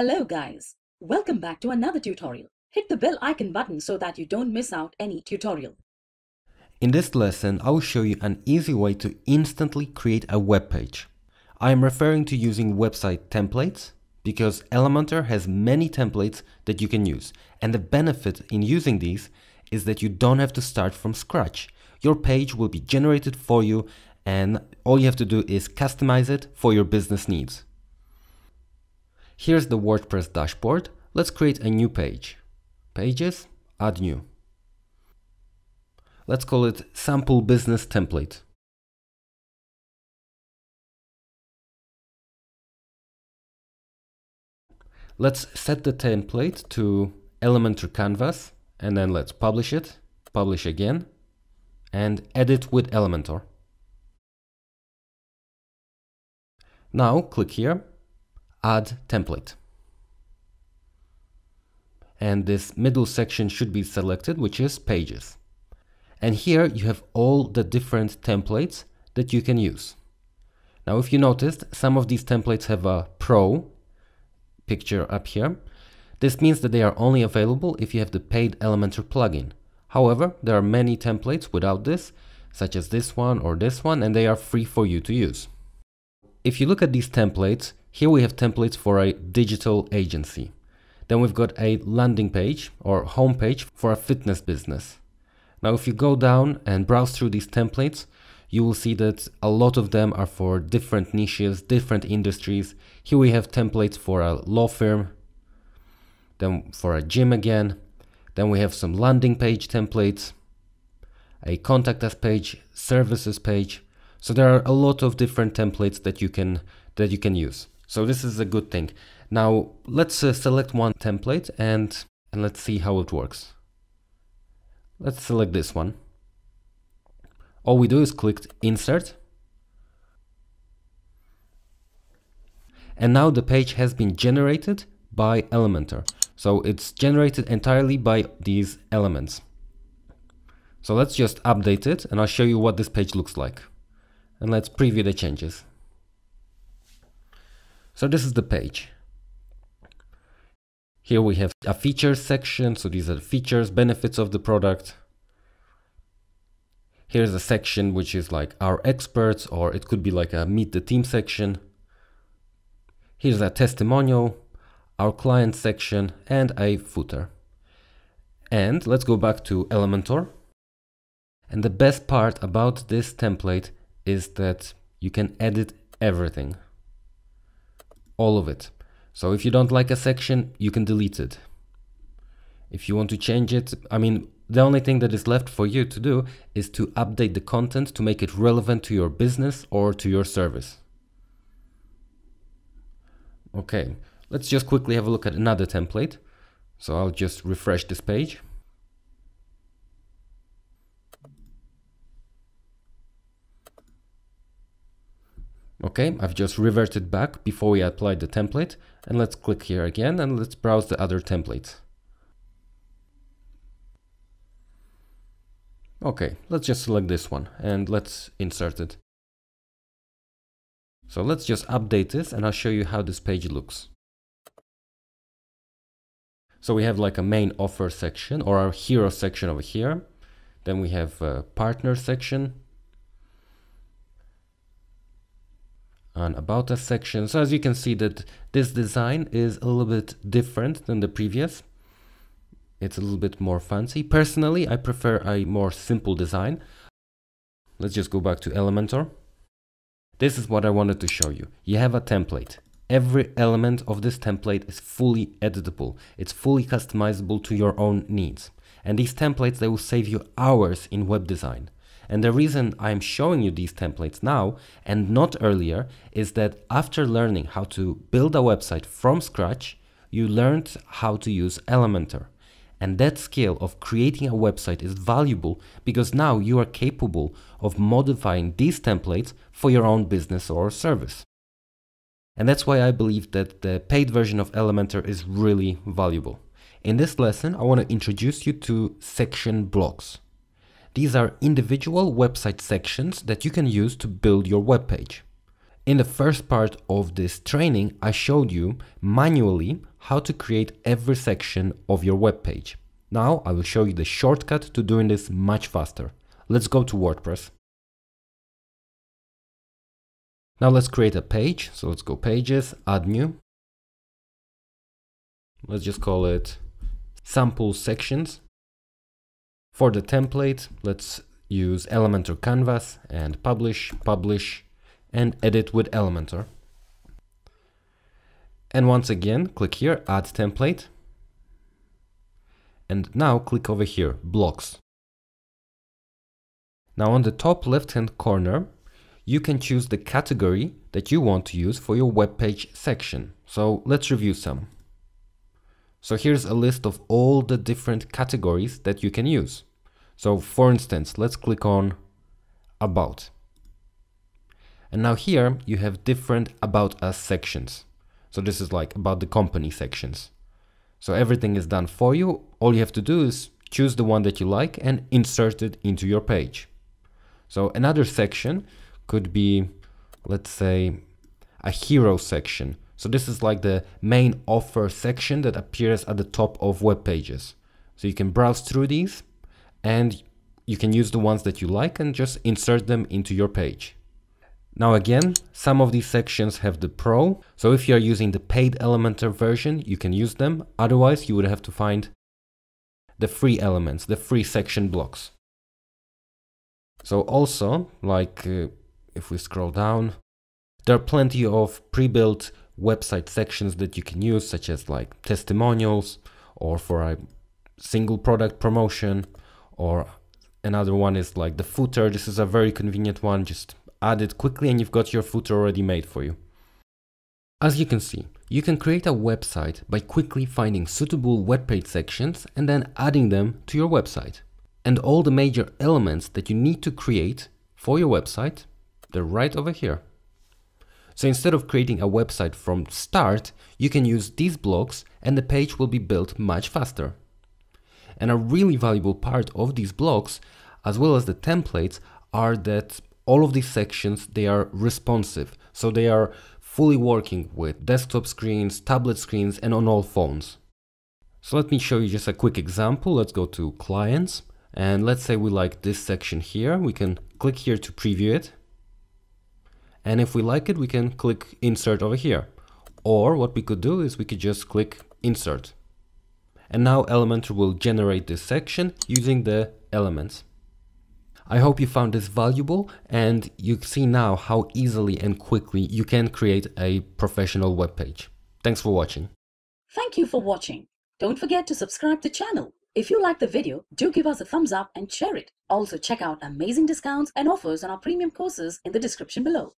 Hello guys, welcome back to another tutorial. Hit the bell icon button so that you don't miss out any tutorial. In this lesson, I will show you an easy way to instantly create a web page. I am referring to using website templates because Elementor has many templates that you can use, and the benefit in using these is that you don't have to start from scratch. Your page will be generated for you and all you have to do is customize it for your business needs. Here's the WordPress dashboard. Let's create a new page. Pages, add new. Let's call it sample business template. Let's set the template to Elementor canvas and then let's publish it, publish again, and edit with Elementor. Now click here. Add template, and this middle section should be selected, which is pages, and here you have all the different templates that you can use. Now if you noticed, some of these templates have a pro picture up here. This means that they are only available if you have the paid Elementor plugin. However, there are many templates without this, such as this one or this one, and they are free for you to use. If you look at these templates, here we have templates for a digital agency. Then we've got a landing page or home page for a fitness business. Now if you go down and browse through these templates, you will see that a lot of them are for different niches, different industries. Here we have templates for a law firm, then for a gym again. Then we have some landing page templates, a contact us page, services page. So there are a lot of different templates that you can use. So this is a good thing. Now let's select one template and let's see how it works. Let's select this one. All we do is click insert. And now the page has been generated by Elementor. So it's generated entirely by these elements. So let's just update it and I'll show you what this page looks like. And let's preview the changes. So this is the page. Here we have a features section. So these are the features, benefits of the product. Here's a section which is like our experts, or it could be like a meet the team section. Here's a testimonial, our client section, and a footer. And let's go back to Elementor. And the best part about this template is that you can edit everything. All of it. So if you don't like a section, you can delete it. If you want to change it, the only thing that is left for you to do is to update the content to make it relevant to your business or to your service. Okay, let's just quickly have a look at another template. So I'll just refresh this page. Okay, I've just reverted back before we applied the template, and let's click here again and let's browse the other templates. Okay, let's just select this one and let's insert it. So let's just update this and I'll show you how this page looks. So we have like a main offer section or our hero section over here. Then we have a partner section. And about us section. So as you can see that this design is a little bit different than the previous. It's a little bit more fancy. Personally, I prefer a more simple design. Let's just go back to Elementor. This is what I wanted to show you. You have a template. Every element of this template is fully editable. It's fully customizable to your own needs. And these templates, they will save you hours in web design. And the reason I'm showing you these templates now and not earlier is that after learning how to build a website from scratch, you learned how to use Elementor. And that skill of creating a website is valuable because now you are capable of modifying these templates for your own business or service. And that's why I believe that the paid version of Elementor is really valuable. In this lesson, I want to introduce you to section blocks. These are individual website sections that you can use to build your web page. In the first part of this training, I showed you manually how to create every section of your web page. Now I will show you the shortcut to doing this much faster. Let's go to WordPress. Now let's create a page. So let's go Pages, Add New. Let's just call it Sample Sections. For the template, let's use Elementor Canvas and Publish, Publish, and edit with Elementor. And once again, click here, Add Template. And now click over here, Blocks. Now on the top left-hand corner, you can choose the category that you want to use for your web page section. So let's review some. So here's a list of all the different categories that you can use. So for instance, let's click on About. And now here you have different About Us sections. So this is like about the company sections. So everything is done for you. All you have to do is choose the one that you like and insert it into your page. So another section could be, let's say, a hero section. So this is like the main offer section that appears at the top of web pages. So you can browse through these and you can use the ones that you like and just insert them into your page. Now again, some of these sections have the pro, so if you are using the paid Elementor version, you can use them. Otherwise, you would have to find the free elements, the free section blocks. So also, like if we scroll down, there are plenty of pre-built website sections that you can use, such as like testimonials, or for a single product promotion, or another one is like the footer. This is a very convenient one. Just add it quickly and you've got your footer already made for you. As you can see, you can create a website by quickly finding suitable web page sections and then adding them to your website. And all the major elements that you need to create for your website, they're right over here. So instead of creating a website from start, you can use these blocks and the page will be built much faster. And a really valuable part of these blocks, as well as the templates, are that all of these sections, they are responsive, so they are fully working with desktop screens, tablet screens, and on all phones. So let me show you just a quick example. Let's go to Clients, and let's say we like this section here. We can click here to preview it. And if we like it, we can click Insert over here. Or what we could do is we could just click Insert. And now Elementor will generate this section using the elements. I hope you found this valuable and you see now how easily and quickly you can create a professional web page. Thanks for watching. Thank you for watching. Don't forget to subscribe to the channel. If you like the video, do give us a thumbs up and share it. Also check out amazing discounts and offers on our premium courses in the description below.